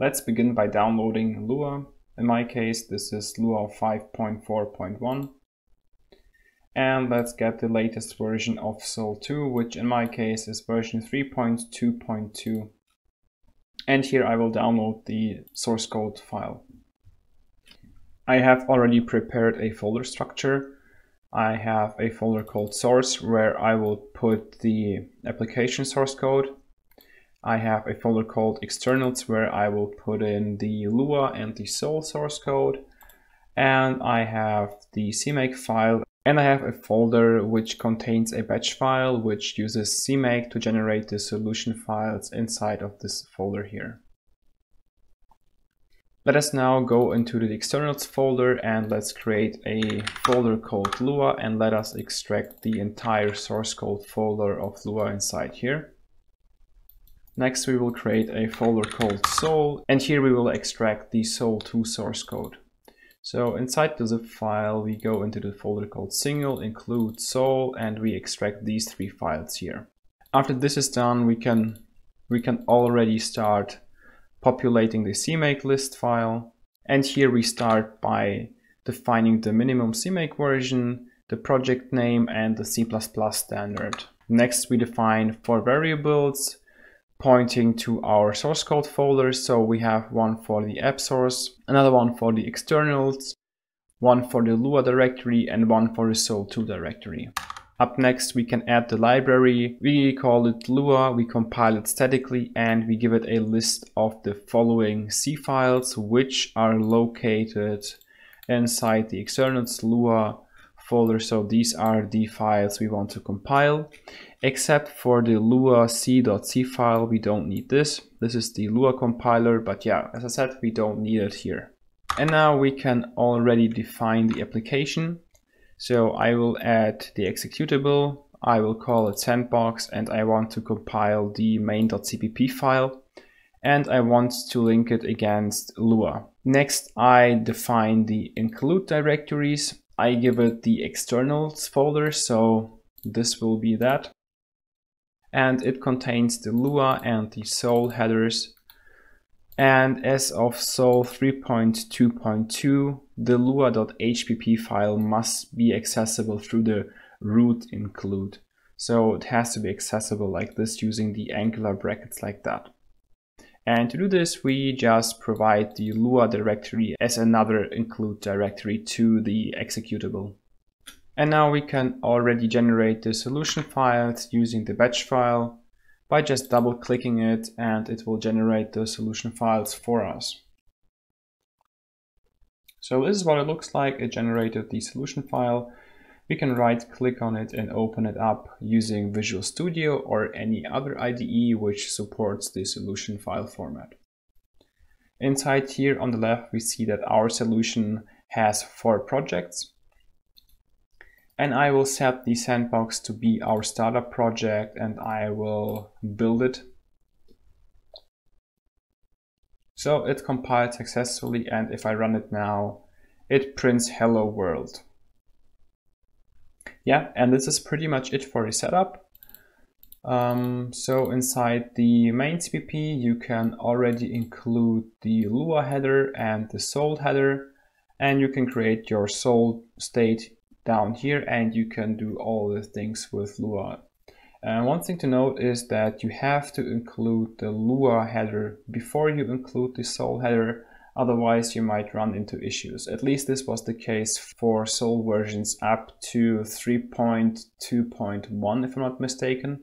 Let's begin by downloading Lua. In my case, this is Lua 5.4.1. And let's get the latest version of Sol2, which in my case is version 3.2.2. And here I will download the source code file. I have already prepared a folder structure. I have a folder called source where I will put the application source code. I have a folder called externals where I will put in the Lua and the Sol source code. And I have the CMake file. And I have a folder which contains a batch file which uses CMake to generate the solution files inside of this folder here. Let us now go into the externals folder and let's create a folder called Lua and let us extract the entire source code folder of Lua inside here. Next we will create a folder called Sol and here we will extract the Sol2 source code. So inside the zip file we go into the folder called single include Sol and we extract these three files here. After this is done we can already start populating the CMake list file. And here we start by defining the minimum CMake version, the project name, and the C++ standard. Next, we define four variables pointing to our source code folder. So we have one for the app source, another one for the externals, one for the Lua directory, and one for the Sol2 directory. Up next, we can add the library. We call it Lua, we compile it statically, and we give it a list of the following C files, which are located inside the externals Lua folder. So these are the files we want to compile, except for the Lua C.c file. We don't need this. This is the Lua compiler, but yeah, as I said, we don't need it here. And now we can already define the application. So I will add the executable, I will call it sandbox, and I want to compile the main.cpp file, and I want to link it against Lua. Next, I define the include directories. I give it the externals folder, so this will be that. And it contains the Lua and the Sol headers. And as of Sol 3.2.2, the Lua.hpp file must be accessible through the root include. So it has to be accessible like this using the angular brackets like that. And to do this, we just provide the Lua directory as another include directory to the executable. And now we can already generate the solution files using the batch file by just double clicking it, and it will generate the solution files for us. So this is what it looks like. It generated the solution file. We can right click on it and open it up using Visual Studio or any other IDE which supports the solution file format. Inside here on the left, we see that our solution has four projects. And I will set the sandbox to be our startup project and I will build it. So it compiled successfully, and if I run it now, it prints hello world. Yeah, and this is pretty much it for the setup. So inside the main.cpp, you can already include the Lua header and the Sol header, and you can create your Sol state down here, and you can do all the things with Lua. And one thing to note is that you have to include the Lua header before you include the Sol header, otherwise you might run into issues. At least this was the case for Sol versions up to 3.2.1 if I'm not mistaken.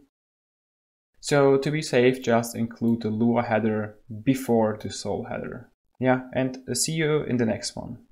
So to be safe, just include the Lua header before the Sol header. Yeah, and see you in the next one.